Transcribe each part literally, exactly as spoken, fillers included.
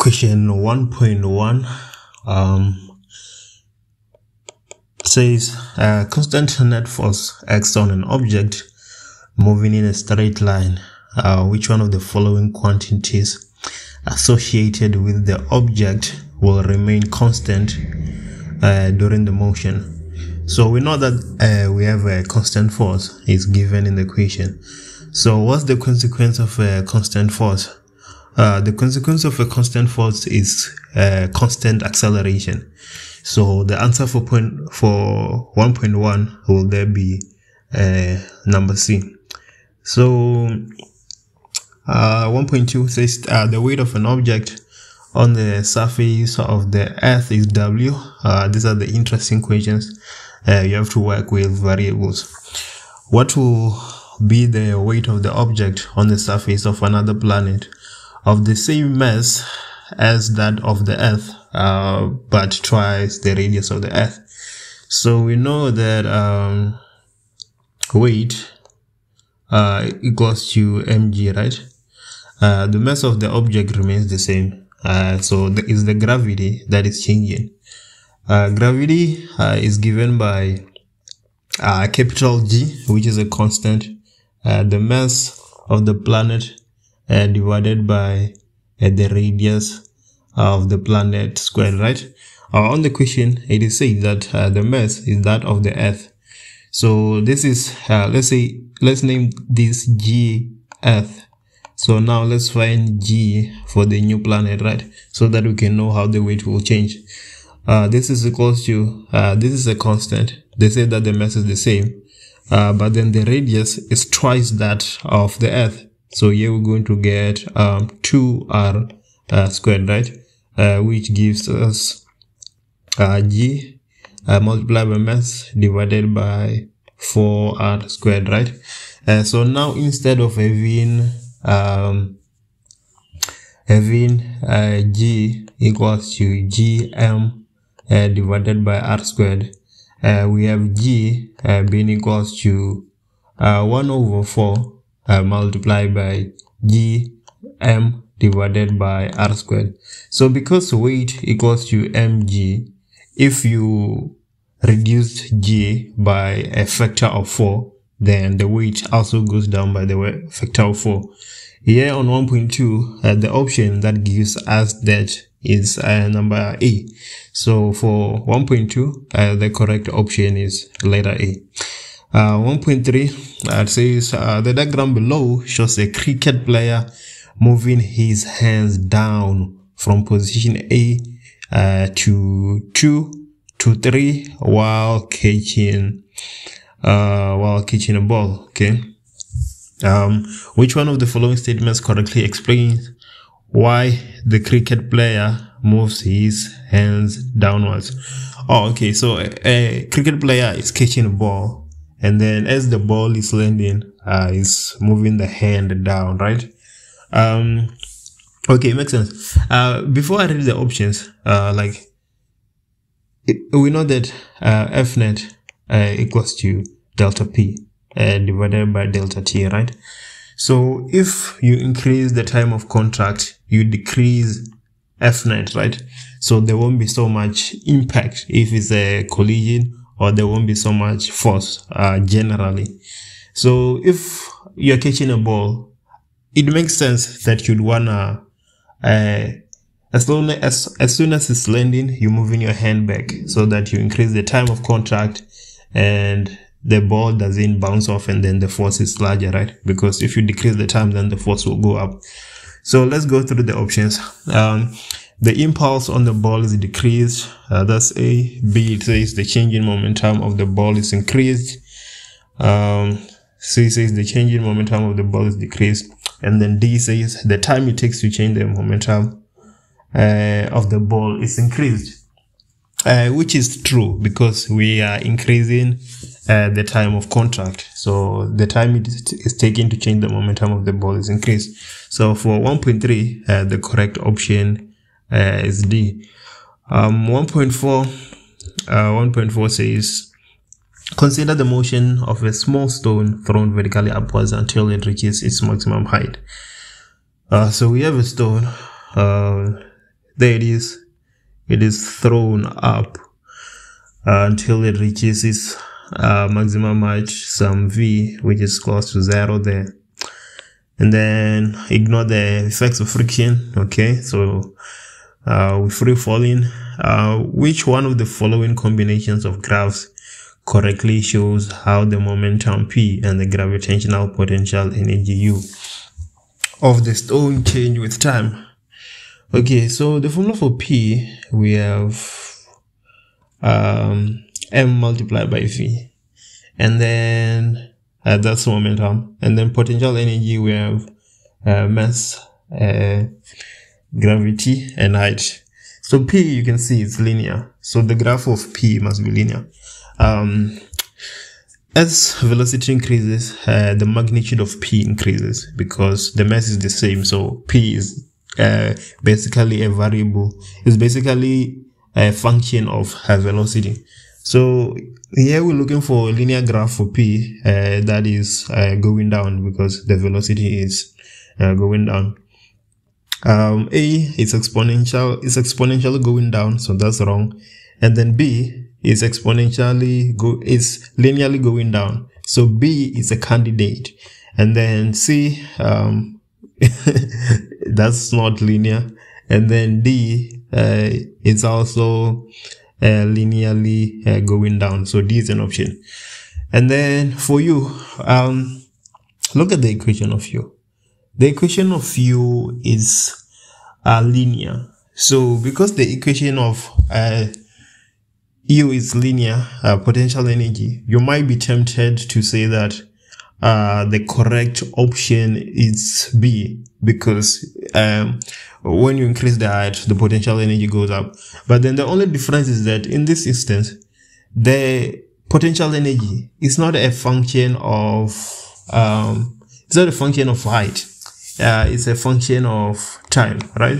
Question one point one um, says a constant net force acts on an object moving in a straight line. Uh, which one of the following quantities associated with the object will remain constant uh, during the motion? So we know that uh, we have a constant force is given in the equation. So what's the consequence of a constant force? Uh, the consequence of a constant force is uh, constant acceleration. So the answer for point for one point one will there be uh, number C. So uh, one point two says uh, the weight of an object on the surface of the earth is W. Uh, these are the interesting questions uh, you have to work with variables. What will be the weight of the object on the surface of another planet of the same mass as that of the earth, uh, but twice the radius of the earth? So we know that um, weight uh, equals to mg, right? Uh, the mass of the object remains the same, uh, so the, it's the gravity that is changing. Uh, gravity uh, is given by uh, capital G, which is a constant, uh, the mass of the planet Uh, divided by uh, the radius of the planet squared, right? Uh, on the question, it is said that uh, the mass is that of the earth. So this is, uh, let's say, let's name this G earth. So now let's find G for the new planet, right? So that we can know how the weight will change. Uh, this is equals to, uh, this is a constant. They say that the mass is the same, uh, but then the radius is twice that of the earth. So here we're going to get um, two r uh, squared, right? Uh, which gives us uh, g uh, multiplied by mass divided by four r squared, right? Uh, so now instead of having um, having uh, g equals to gm uh, divided by r squared, uh, we have g uh, being equals to uh, one over four. Uh, multiplied by g m divided by r squared. So because weight equals to mg, if you reduce g by a factor of four, then the weight also goes down by the factor of four. Here on one point two, uh, the option that gives us that is uh, number A. So for one point two, uh, the correct option is letter A. Uh, one point three uh, says uh, the diagram below shows a cricket player moving his hands down from position A uh, to two to three while catching uh, while catching a ball. Okay, um, which one of the following statements correctly explains why the cricket player moves his hands downwards? Oh, okay, so a, a cricket player is catching a ball, and then as the ball is landing, uh, is moving the hand down, right? Um, okay, makes sense. Uh, before I read the options, uh, like it, we know that uh, F net uh, equals to delta P uh, divided by delta T, right? So if you increase the time of contact, you decrease F net, right? So there won't be so much impact if it's a collision, or there won't be so much force uh, generally. So if you're catching a ball, it makes sense that you'd wanna, uh, as, long as, as soon as it's landing, you're moving your hand back so that you increase the time of contact and the ball doesn't bounce off, and then the force is larger, right? Because if you decrease the time, then the force will go up. So let's go through the options. Um, The impulse on the ball is decreased. Uh, that's A. B, it says the change in momentum of the ball is increased. Um, C says the change in momentum of the ball is decreased. And then D says the time it takes to change the momentum uh, of the ball is increased. Uh, which is true, because we are increasing uh, the time of contact. So the time it is taking to change the momentum of the ball is increased. So for one point three, uh, the correct option Uh, is D. Um, one point four uh, one point four says consider the motion of a small stone thrown vertically upwards until it reaches its maximum height. Uh, so we have a stone, uh, There it is. It is thrown up until it reaches its uh, maximum height, some V, which is close to zero there. And then ignore the effects of friction. Okay, so uh, with free falling, uh, which one of the following combinations of graphs correctly shows how the momentum P and the gravitational potential energy U of the stone change with time? Okay, so the formula for P, we have um, M multiplied by V, and then Uh, that's momentum, and then potential energy we have uh, mass, uh, gravity, and height. So P, you can see it's linear, so the graph of P must be linear. Um, as velocity increases, uh, the magnitude of P increases because the mass is the same. So P is uh, basically a variable. It's basically a function of uh, velocity. So here we're looking for a linear graph for P uh, that is uh, going down because the velocity is uh, going down. Um, A is exponential, is exponentially going down, so that's wrong. And then B is exponentially go is linearly going down, so B is a candidate. And then C, um, that's not linear. And then D uh, is also Uh, linearly uh, going down, so D is an option. And then for U, um, look at the equation of U. The equation of U is uh, linear, so because the equation of uh, U is linear, uh, potential energy, you might be tempted to say that uh, the correct option is B, because um, when you increase the height, the potential energy goes up. But then the only difference is that in this instance, the potential energy is not a function of um, it's not a function of height. Uh, it's a function of time, right?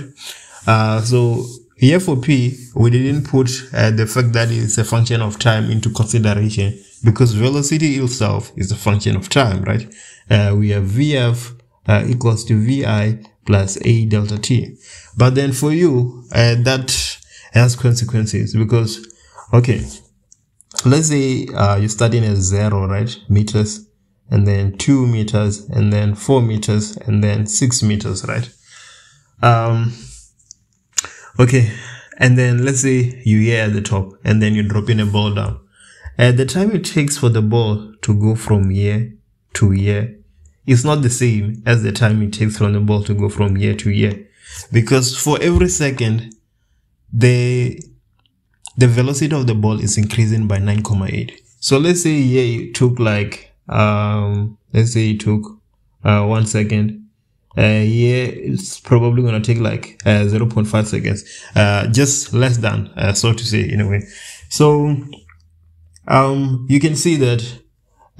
Uh, so here for P, we didn't put uh, the fact that it's a function of time into consideration, because velocity itself is a function of time, right? Uh, we have V F uh, equals to V I plus A delta T. But then for you, uh, that has consequences, because, okay, let's say uh, you're starting at zero, right? Meters, and then two meters, and then four meters, and then six meters, right? Um, okay, and then let's say you're here at the top, and then you're dropping a ball down. At the time it takes for the ball to go from here to here, it's not the same as the time it takes from the ball to go from year to year, because for every second, the the velocity of the ball is increasing by nine point eight. So let's say yeah, it took like um, let's say it took uh, one second. Uh, yeah, it's probably gonna take like uh, zero point five seconds, uh, just less than, uh, so to say, in a way. So um, you can see that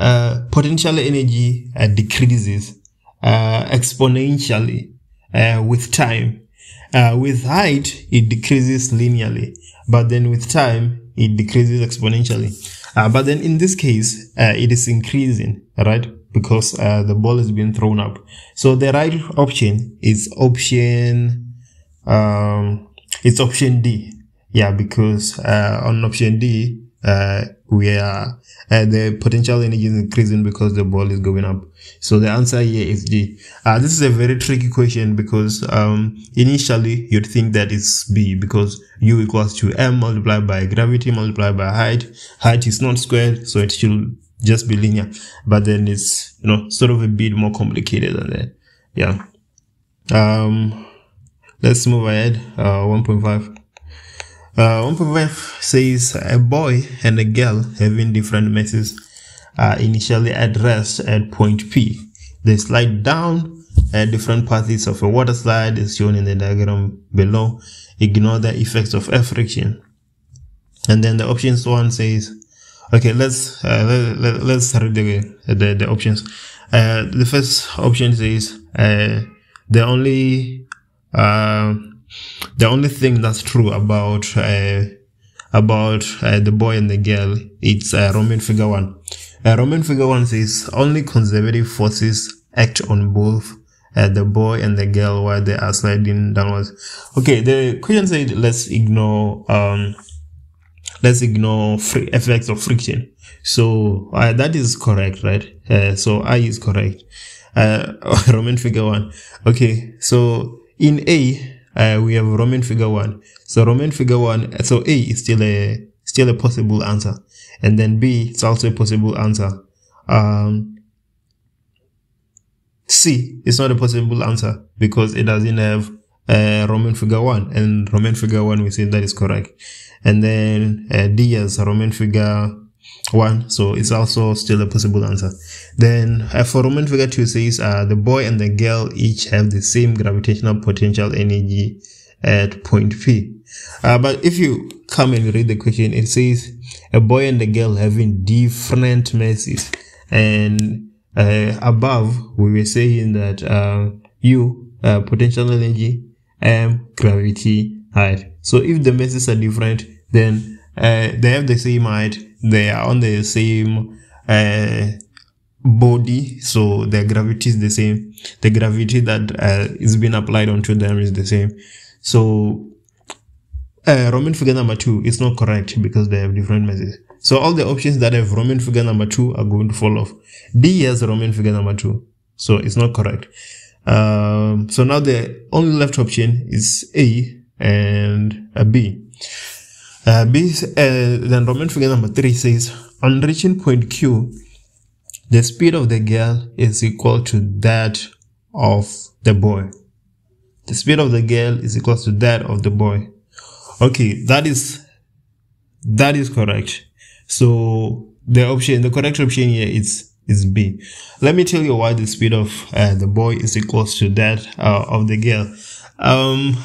Uh, potential energy uh, decreases uh, exponentially uh, with time. Uh, with height, it decreases linearly, but then with time, it decreases exponentially. Uh, but then in this case, uh, it is increasing, right? Because uh, the ball is being thrown up. So the right option is option, um, it's option D. Yeah, because uh, on option D, uh, we are uh, the potential energy is increasing because the ball is going up. So the answer here is D. Uh, this is a very tricky question, because um, initially you'd think that it's B, because U equals to M multiplied by gravity multiplied by height. Height is not squared, so it should just be linear. But then it's, you know, sort of a bit more complicated than that. Yeah. Um, let's move ahead. Uh, one point five. Uh, one point five says a boy and a girl having different masses are initially at rest at point P. They slide down at different paths of a water slide as shown in the diagram below. Ignore the effects of air friction. And then the options one says, okay, let's uh, let, let, let's read the, the, the options. Uh, the first option says uh, the only uh, The only thing that's true about uh, about uh, the boy and the girl, it's uh, Roman figure one. Uh, Roman figure one says only conservative forces act on both uh, the boy and the girl while they are sliding downwards. Okay, the question said let's ignore um let's ignore free effects of friction. So uh, that is correct, right? Uh, so I is correct. Uh, Roman figure one. Okay, so in A uh, we have Roman figure one. So Roman figure one. So A is still a still a possible answer, and then B is also a possible answer. Um, C is not a possible answer because it doesn't have uh, Roman figure one, and Roman figure one we said that is correct. And then uh, D is Roman figure one, so it's also still a possible answer. Then uh, for Roman figure two says uh, the boy and the girl each have the same gravitational potential energy at point P. Uh, but if you come and read the question, it says a boy and a girl having different masses, and uh, above we were saying that uh, U uh, potential energy, M gravity, height. So if the masses are different, then uh, they have the same height, they are on the same uh, body, so their gravity is the same. The gravity that uh, is being applied onto them is the same. So uh, Roman figure number two is not correct because they have different masses. So all the options that have Roman figure number two are going to fall off. D has Roman figure number two, so it's not correct. Um, so now the only left option is A and a B. Uh, B uh, then Roman figure number three says on reaching point Q, the speed of the girl is equal to that of the boy. The speed of the girl is equal to that of the boy. Okay, that is that is correct. So the option, the correct option here is is B. Let me tell you why the speed of uh, the boy is equal to that uh, of the girl. Um,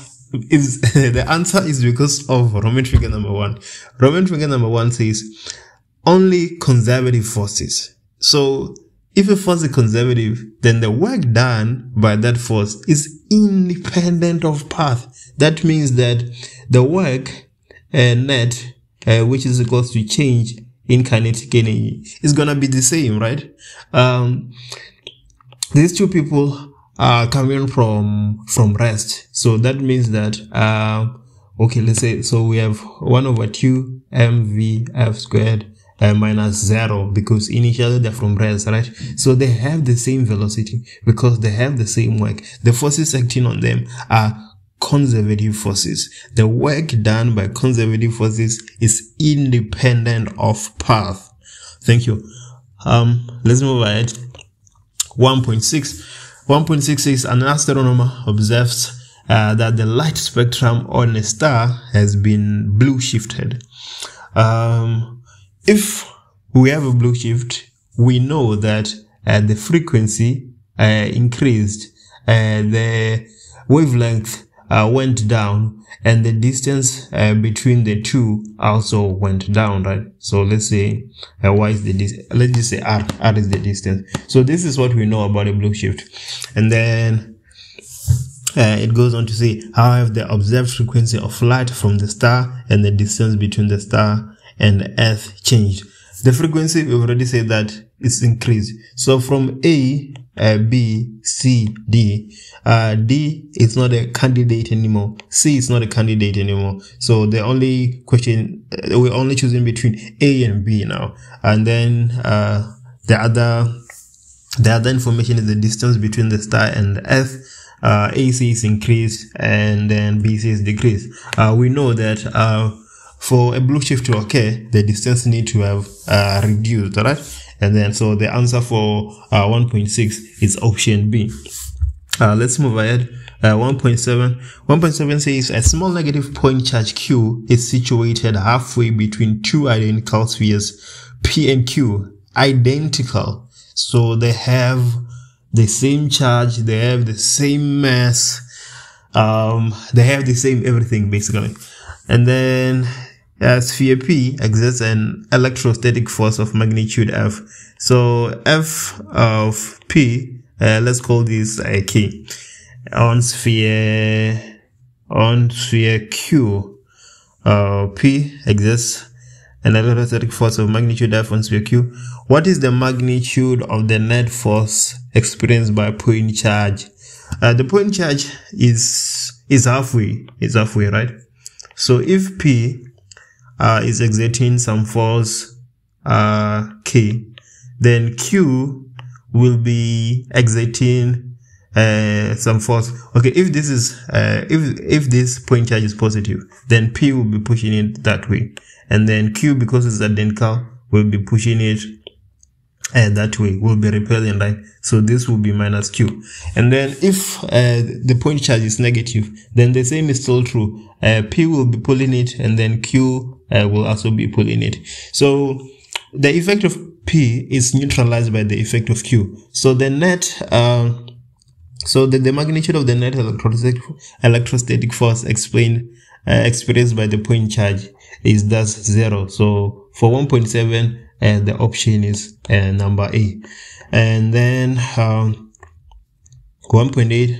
is the answer is because of Roman figure number one. Roman figure number one says only conservative forces. So if a force is conservative, then the work done by that force is independent of path. That means that the work uh, net, uh, which is equal to change in kinetic energy, is gonna be the same, right? Um, these two people are coming from from rest, so that means that uh, okay, let's say so we have one over two mvf squared Uh, minus zero, because initially they're from rest, right? So they have the same velocity because they have the same work. The forces acting on them are conservative forces. The work done by conservative forces is independent of path. Thank you. Um, let's move ahead. one point six. one point six is an astronomer observes uh, that the light spectrum on a star has been blue shifted. Um, If we have a blue shift, we know that uh, the frequency uh, increased, uh, the wavelength uh, went down, and the distance uh, between the two also went down, right? So let's say uh, y is the distance. Let's just say r. R is the distance. So this is what we know about a blue shift, and then. Uh, it goes on to say, however, the observed frequency of light from the star and the distance between the star and the earth changed. The frequency, we already said that it's increased. So from A, uh, B, C, D, uh, D is not a candidate anymore. C is not a candidate anymore. So the only question, uh, we're only choosing between A and B now. And then uh, the other, the other information is the distance between the star and the earth. Uh, A C is increased, and then B C is decreased. Uh, we know that uh, for a blue shift to occur, the distance need to have uh, reduced, right? And then so the answer for uh, one point six is option B. Uh, let's move ahead. Uh, one point seven. one point seven says a small negative point charge Q is situated halfway between two identical spheres P and Q. Identical. So they have the same charge, they have the same mass, um, they have the same everything basically. And then uh, sphere P exerts an electrostatic force of magnitude F. So F of P, uh, let's call this uh, K, on sphere on sphere Q. Uh, P exerts an electrostatic force of magnitude F on sphere Q. What is the magnitude of the net force experienced by point charge Uh, the point charge is is halfway, is halfway, right? So if P uh, is exerting some force uh, K, then Q will be exerting uh, some force. Okay, if this is uh, if if this point charge is positive, then P will be pushing it that way, and then Q, because it's identical, will be pushing it and that way, will be repelling, right? So this will be minus Q. And then if uh, the point charge is negative, then the same is still true. Uh, P will be pulling it, and then Q uh, will also be pulling it. So the effect of P is neutralized by the effect of Q. So the net, uh, so the, the magnitude of the net electrostatic, electrostatic force explained uh, experienced by the point charge is thus zero. So for one point seven, and the option is uh, number A. And then um, one point eight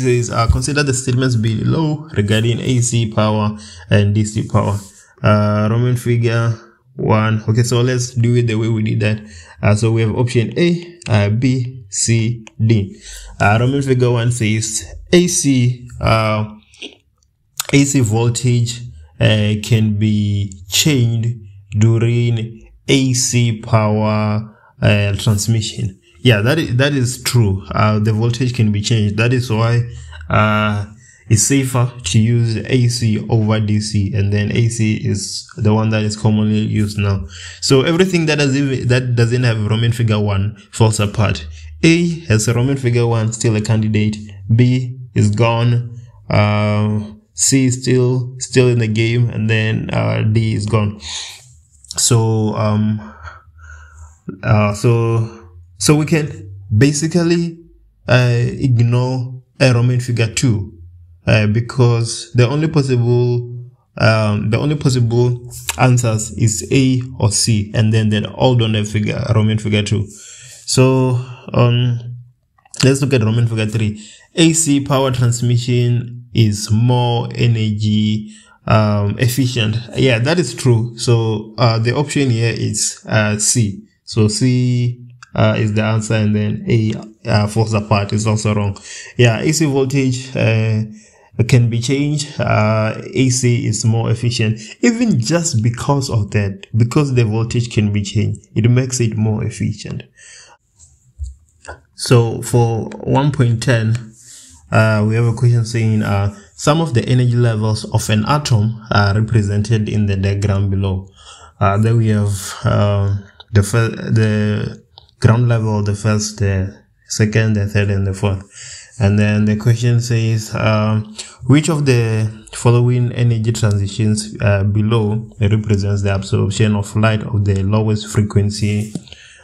says uh, consider the statements below regarding A C power and D C power. Uh, Roman figure one. Okay, so let's do it the way we did that. Uh, so we have option A, uh, B, C, D. Uh, Roman figure one says A C uh, A C voltage uh, can be changed during A C power uh, transmission. Yeah, that is, that is true. Uh, the voltage can be changed. That is why uh, it's safer to use A C over D C, and then A C is the one that is commonly used now. So everything that does even, that doesn't have Roman figure one falls apart. A has a Roman figure one, still a candidate. B is gone. Uh, C is still still in the game, and then uh, D is gone. So um uh so so we can basically uh ignore a Roman figure two uh, because the only possible um the only possible answers is A or C, and then they all don't have figure Roman figure two. So um let's look at Roman figure three. A C power transmission is more energy um efficient. Yeah, that is true. So uh the option here is uh C. So C uh is the answer, and then A uh, falls apart. It's also wrong. Yeah, A C voltage uh can be changed. uh A C is more efficient. Even just because of that, because the voltage can be changed, it makes it more efficient. So for one point ten, Uh, we have a question saying uh, some of the energy levels of an atom are represented in the diagram below. Uh, then we have uh, the the ground level, the first, the second, the third, and the fourth. And then the question says uh, which of the following energy transitions uh, below represents the absorption of light of the lowest frequency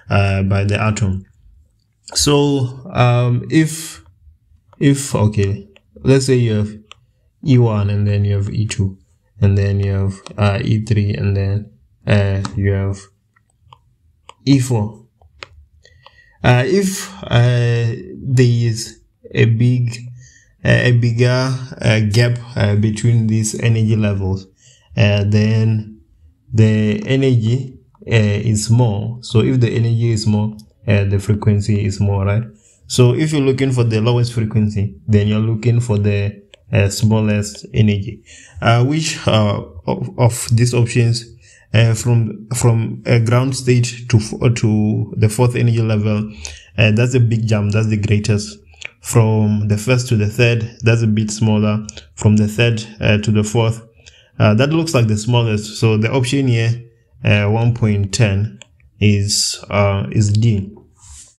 uh, by the atom? So um, if If, okay, let's say you have E one, and then you have E two, and then you have uh, E three, and then uh, you have E four. Uh, if uh, there is a big, uh, a bigger uh, gap uh, between these energy levels, uh, then the energy uh, is more. So if the energy is more, uh, the frequency is more, right? So if you're looking for the lowest frequency, then you're looking for the uh, smallest energy. Uh, which uh, of, of these options uh, from from a ground state to to the fourth energy level, uh, that's a big jump. That's the greatest. From the first to the third, that's a bit smaller. From the third uh, to the fourth, uh, that looks like the smallest. So the option here, uh, one point ten, is uh, is D.